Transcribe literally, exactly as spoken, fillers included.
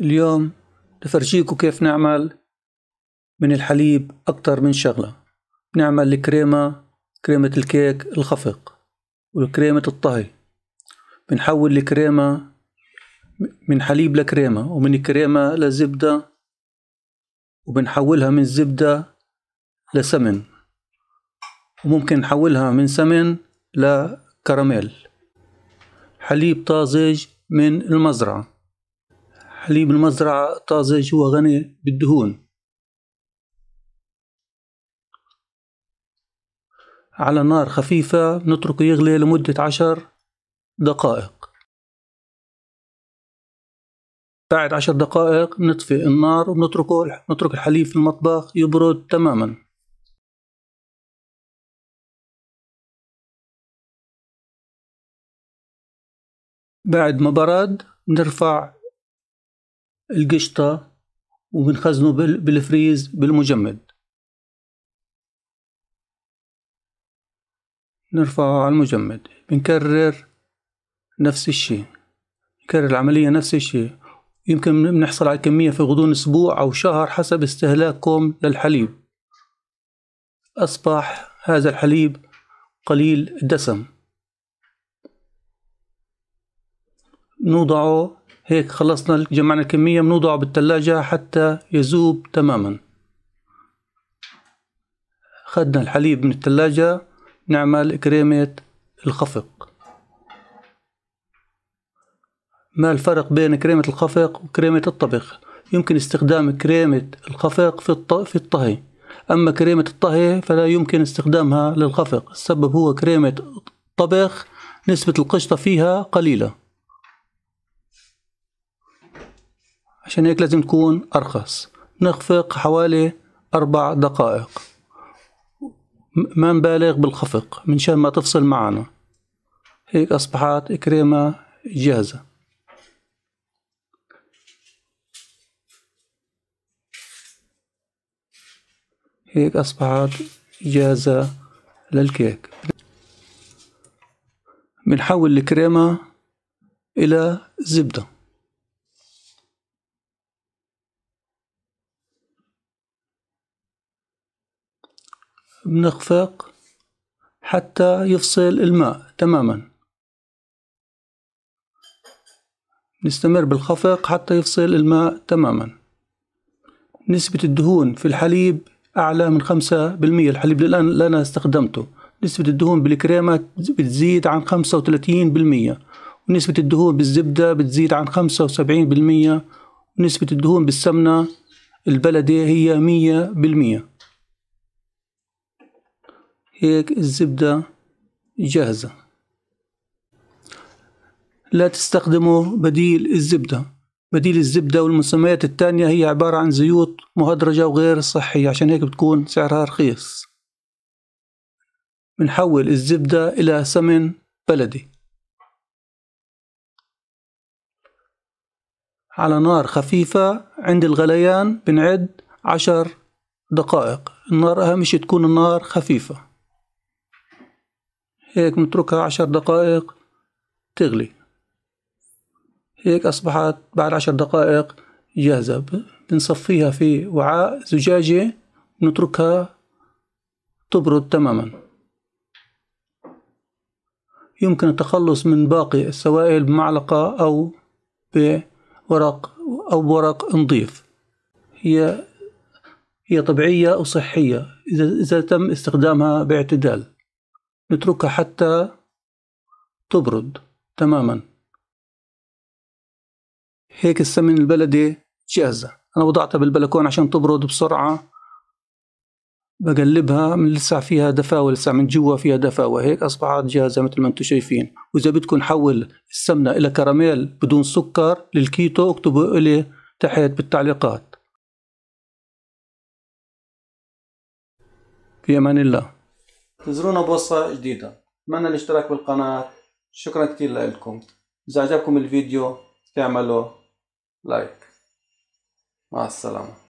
اليوم بفرجيكم كيف نعمل من الحليب أكتر من شغلة. بنعمل الكريمة، كريمة الكيك الخفق وكريمة الطهي. بنحول الكريمة من حليب لكريمة، ومن كريمة لزبدة، وبنحولها من زبدة لسمن، وممكن نحولها من سمن لكراميل. حليب طازج من المزرعة، حليب المزرعة طازج وغني بالدهون. على نار خفيفة نتركه يغلي لمدة عشر دقائق. بعد عشر دقائق نطفي النار وبنتركه نترك الحليب في المطبخ يبرد تماما. بعد ما برد بنرفع القشطة وبنخزنه بالفريز بالمجمد. نرفعه على المجمد، بنكرر نفس الشيء، نكرر العملية نفس الشيء. يمكن بنحصل على كمية في غضون أسبوع أو شهر حسب استهلاككم للحليب. أصبح هذا الحليب قليل الدسم. نوضعه هيك، خلصنا جمعنا الكمية، بنوضعه بالثلاجة حتى يذوب تماما. خدنا الحليب من الثلاجة، نعمل كريمة الخفق. ما الفرق بين كريمة الخفق وكريمة الطبخ؟ يمكن استخدام كريمة الخفق في الطهي، أما كريمة الطهي فلا يمكن استخدامها للخفق. السبب هو كريمة الطبخ نسبة القشطة فيها قليلة، عشان هيك لازم تكون أرخص. نخفق حوالي أربع دقائق، ما نبالغ بالخفق من شان ما تفصل معنا. هيك أصبحت كريمة جاهزة. هيك أصبحت جاهزة للكيك. بنحول الكريمة إلى زبدة، بنخفق حتى يفصل الماء تماما. نستمر بالخفق حتى يفصل الماء تماما. نسبة الدهون في الحليب أعلى من خمسة بالمية، الحليب اللي أنا استخدمته. نسبة الدهون بالكريمة بتزيد عن خمسة وثلاثين بالمية، ونسبة الدهون بالزبدة بتزيد عن خمسة وسبعين بالمية، ونسبة الدهون بالسمنة البلدي هي مية بالمية. هيك الزبدة جاهزة. لا تستخدموا بديل الزبدة. بديل الزبدة والمسميات التانية هي عبارة عن زيوت مهدرجة وغير صحية، عشان هيك بتكون سعرها رخيص. بنحول الزبدة إلى سمن بلدي على نار خفيفة. عند الغليان بنعد عشر دقائق. النار أهم شي تكون النار خفيفة. هيك نتركها عشر دقائق تغلي. هيك أصبحت بعد عشر دقائق جاهزة. بنصفيها في وعاء زجاجي ونتركها تبرد تماما. يمكن التخلص من باقي السوائل بمعلقة أو بورق أو بورق نظيف. هي هي طبيعية وصحية إذا إذا تم استخدامها باعتدال. نتركها حتى تبرد تماما. هيك السمن البلدي جاهزة. أنا وضعتها بالبلكون عشان تبرد بسرعة. بقلبها، من لسه فيها دفاوة، لسه من جوا فيها دفاوة. هيك أصبحت جاهزة مثل ما أنتم شايفين. وإذا بدكم نحول السمنة إلى كراميل بدون سكر للكيتو اكتبوا لي تحت بالتعليقات. في أمان الله. انتظرونا بوصفة جديدة. أتمنى الاشتراك بالقناة. شكرا كتير لكم. إذا عجبكم الفيديو تعملوا لايك. مع السلامة.